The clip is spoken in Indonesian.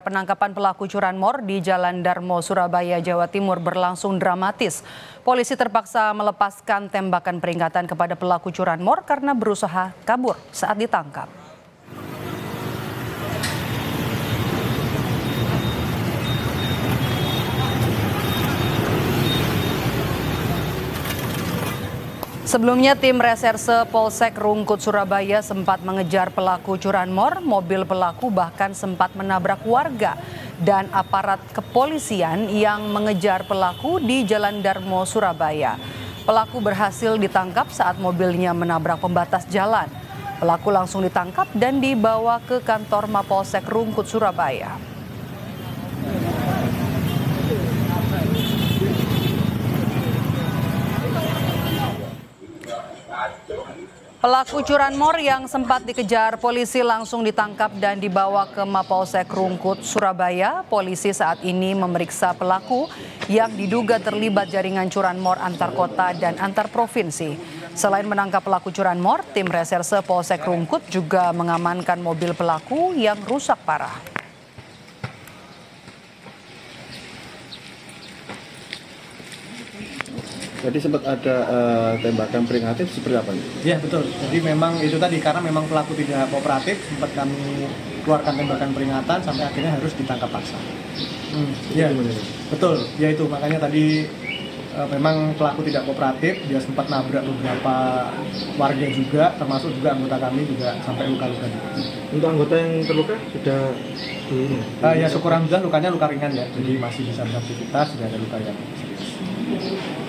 Penangkapan pelaku curanmor di Jalan Darmo, Surabaya, Jawa Timur berlangsung dramatis. Polisi terpaksa melepaskan tembakan peringatan kepada pelaku curanmor karena berusaha kabur saat ditangkap. Sebelumnya tim reserse Polsek Rungkut Surabaya sempat mengejar pelaku curanmor, mobil pelaku bahkan sempat menabrak warga dan aparat kepolisian yang mengejar pelaku di Jalan Darmo, Surabaya. Pelaku berhasil ditangkap saat mobilnya menabrak pembatas jalan. Pelaku langsung ditangkap dan dibawa ke kantor Mapolsek Rungkut Surabaya. Pelaku curanmor yang sempat dikejar polisi langsung ditangkap dan dibawa ke Mapolsek Rungkut, Surabaya. Polisi saat ini memeriksa pelaku yang diduga terlibat jaringan curanmor antar kota dan antar provinsi. Selain menangkap pelaku curanmor, tim reserse Polsek Rungkut juga mengamankan mobil pelaku yang rusak parah. Jadi sempat ada tembakan peringatan seperti apa nih? Iya betul, jadi memang itu tadi karena memang pelaku tidak kooperatif, sempat kami keluarkan tembakan peringatan sampai akhirnya harus ditangkap paksa. Iya betul, ya itu makanya tadi memang pelaku tidak kooperatif, dia sempat nabrak beberapa warga juga, termasuk juga anggota kami juga sampai luka-luka. Untuk anggota yang terluka sudah? Ya syukur alhamdulillah lukanya luka ringan ya, jadi masih bisa beraktivitas, tidak ada luka yang serius.